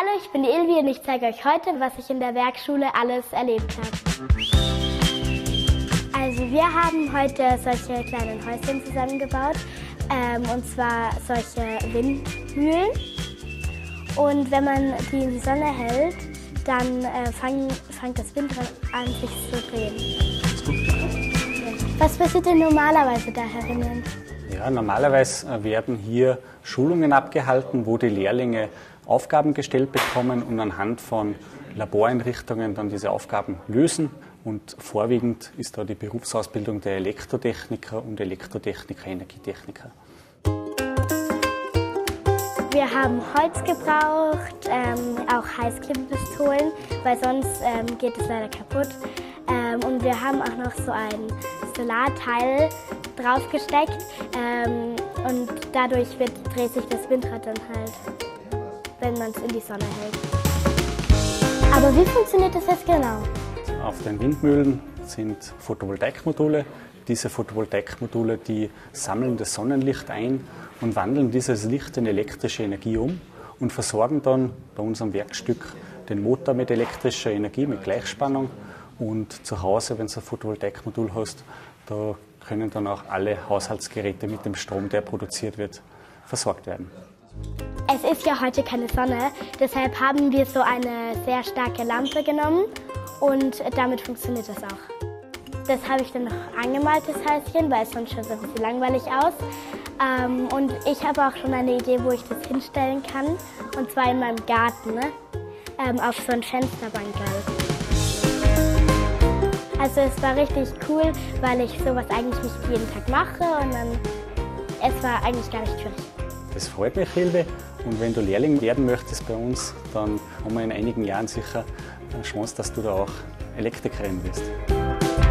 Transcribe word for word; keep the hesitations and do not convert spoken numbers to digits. Hallo, ich bin Ilvi und ich zeige euch heute, was ich in der Werkschule alles erlebt habe. Also wir haben heute solche kleinen Häuschen zusammengebaut, ähm, und zwar solche Windmühlen. Und wenn man die in die Sonne hält, dann äh, fang, fängt das Windrad an, sich zu drehen. Was passiert denn normalerweise da herinnen? Ja, normalerweise werden hier Schulungen abgehalten, wo die Lehrlinge Aufgaben gestellt bekommen und anhand von Laboreinrichtungen dann diese Aufgaben lösen. Und vorwiegend ist da die Berufsausbildung der Elektrotechniker und Elektrotechniker, Energietechniker. Wir haben Holz gebraucht, ähm, auch Heißklippipistolen, weil sonst ähm, geht es leider kaputt. Ähm, und wir haben auch noch so ein Solarteil draufgesteckt, ähm, und dadurch wird, dreht sich das Windrad dann halt, wenn man es in die Sonne hält. Aber wie funktioniert das jetzt genau? Auf den Windmühlen sind Photovoltaikmodule. Diese Photovoltaikmodule, die sammeln das Sonnenlicht ein und wandeln dieses Licht in elektrische Energie um und versorgen dann bei unserem Werkstück den Motor mit elektrischer Energie, mit Gleichspannung. Und zu Hause, wenn du ein Photovoltaikmodul hast, da können dann auch alle Haushaltsgeräte mit dem Strom, der produziert wird, versorgt werden. Es ist ja heute keine Sonne, deshalb haben wir so eine sehr starke Lampe genommen und damit funktioniert das auch. Das habe ich dann noch angemalt, das Häuschen, weil es sonst schon so ein bisschen langweilig aus. Und ich habe auch schon eine Idee, wo ich das hinstellen kann, und zwar in meinem Garten, auf so ein Fensterbank. Also es war richtig cool, weil ich sowas eigentlich nicht jeden Tag mache, und dann, es war eigentlich gar nicht schwierig. Das freut mich, Hilde. Und wenn du Lehrling werden möchtest bei uns, dann haben wir in einigen Jahren sicher eine Chance, dass du da auch Elektrikerin wirst.